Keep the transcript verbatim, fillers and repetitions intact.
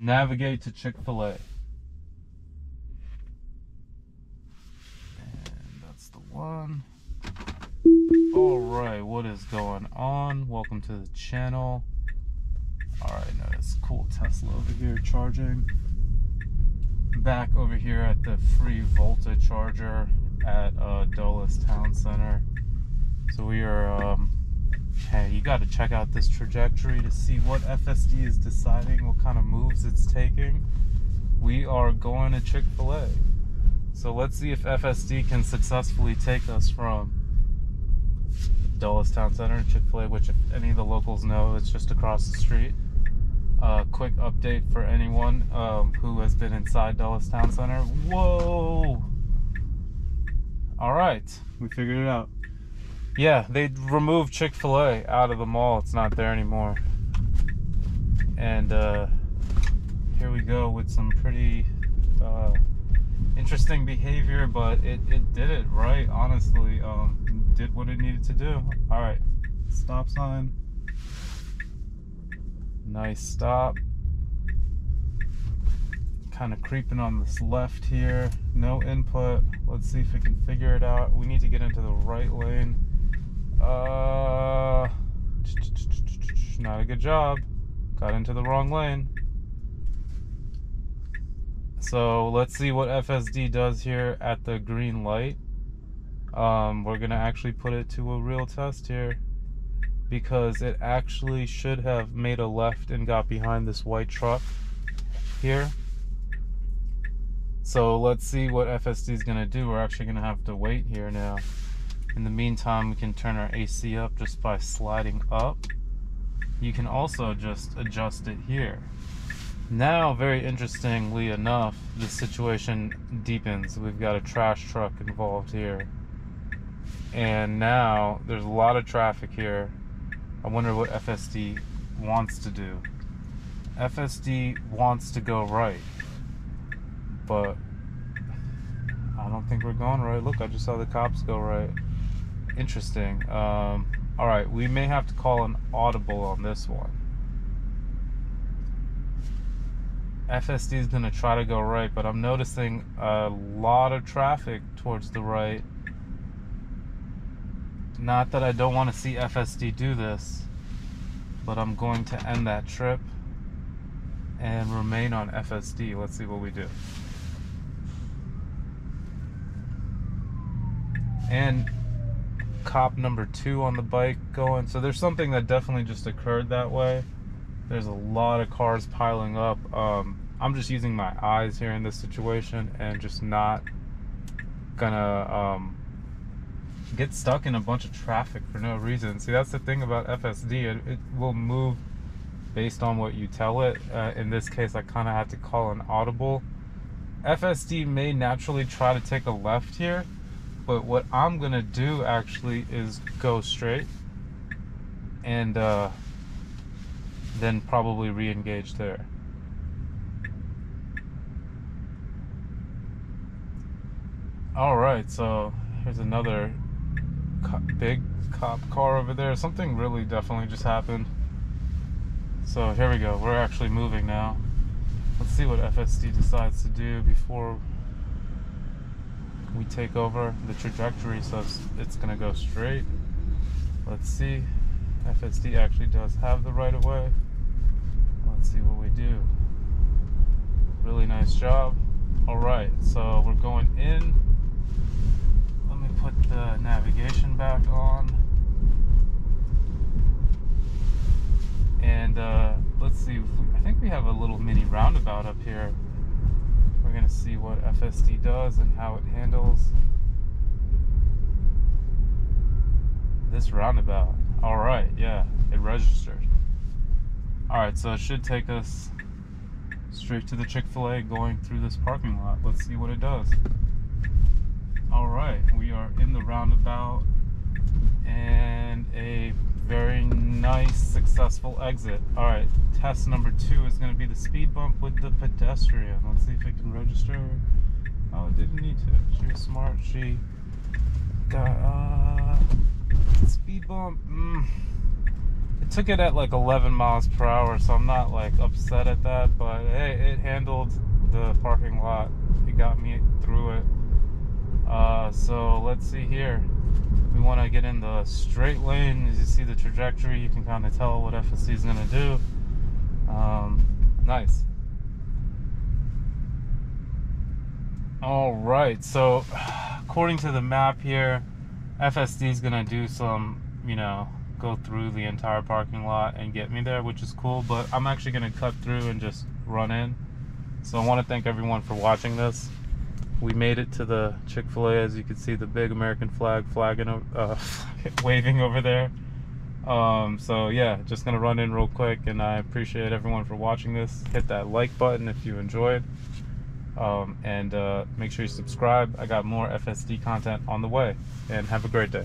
Navigate to Chick-fil-A. And that's the one. Alright, what is going on? Welcome to the channel. Alright, now this cool Tesla over here charging. Back over here at the free Volta charger at uh, Dulles Town Center. So we are, um, hey, you got to check out this trajectory to see what F S D is deciding, what kind of moves it's taking. We are going to Chick-fil-A. So let's see if F S D can successfully take us from Dulles Town Center to Chick-fil-A, which if any of the locals know, it's just across the street. Uh, quick update for anyone um, who has been inside Dulles Town Center. Whoa! Alright, we figured it out. Yeah, they removed Chick-fil-A out of the mall. It's not there anymore. And uh, here we go with some pretty uh, interesting behavior, but it, it did it right, honestly. Um, did what it needed to do. Alright, stop sign. Nice stop. Kind of creeping on this left here. No input. Let's see if we can figure it out. We need to get into the right lane. Uh, not a good job. Got into the wrong lane. So let's see what F S D does here at the green light. Um, we're gonna actually put it to a real test here, because it actually should have made a left and got behind this white truck here. So let's see what F S D is gonna do. We're actually gonna have to wait here now. In the meantime, we can turn our A C up just by sliding up. You can also just adjust it here. Now, very interestingly enough, the situation deepens. We've got a trash truck involved here. And now there's a lot of traffic here. I wonder what F S D wants to do. F S D wants to go right, but I don't think we're going right. Look, I just saw the cops go right. Interesting. Um, all right, we may have to call an audible on this one. F S D is gonna try to go right, but I'm noticing a lot of traffic towards the right. Not that I don't want to see F S D do this, but I'm going to end that trip and remain on F S D. Let's see what we do. And cop number two on the bike going. So there's something that definitely just occurred that way. There's a lot of cars piling up. Um, I'm just using my eyes here in this situation and just not gonna... Um, get stuck in a bunch of traffic for no reason. See, that's the thing about F S D. It, it will move based on what you tell it. Uh, in this case, I kind of had to call an audible. F S D may naturally try to take a left here, but what I'm gonna do actually is go straight and uh, then probably re-engage there. All right, so here's another Co big cop car over there. Something really definitely just happened. So here we go. We're actually moving now. Let's see what F S D decides to do before we take over. The trajectory says it's gonna go straight. Let's see. F S D actually does have the right of way. Let's see what we do. Really nice job. All right, so we're going in. Put the navigation back on, and uh, let's see if we, I think we have a little mini roundabout up here. We're gonna see what F S D does and how it handles this roundabout. All right, yeah, it registered. All right, so it should take us straight to the Chick-fil-A going through this parking lot. Let's see what it does. Alright, we are in the roundabout, and a very nice, successful exit. Alright, test number two is going to be the speed bump with the pedestrian. Let's see if it can register. Oh, it didn't need to. She was smart. She got, uh, speed bump. Mm. It took it at like eleven miles per hour, so I'm not like upset at that, but hey, parking lot. It got me through it. Uh, so let's see here. We want to get in the straight lane. As you see the trajectory, you can kind of tell what F S D is going to do. Um, nice. All right. So according to the map here, F S D is going to do some, you know, go through the entire parking lot and get me there, which is cool, but I'm actually going to cut through and just run in. So I want to thank everyone for watching this. We made it to the Chick-fil-A. As you can see, the big American flag flagging, uh, waving over there. Um, so yeah, just going to run in real quick, and I appreciate everyone for watching this. Hit that like button if you enjoyed, um, and uh, make sure you subscribe. I got more F S D content on the way, and have a great day.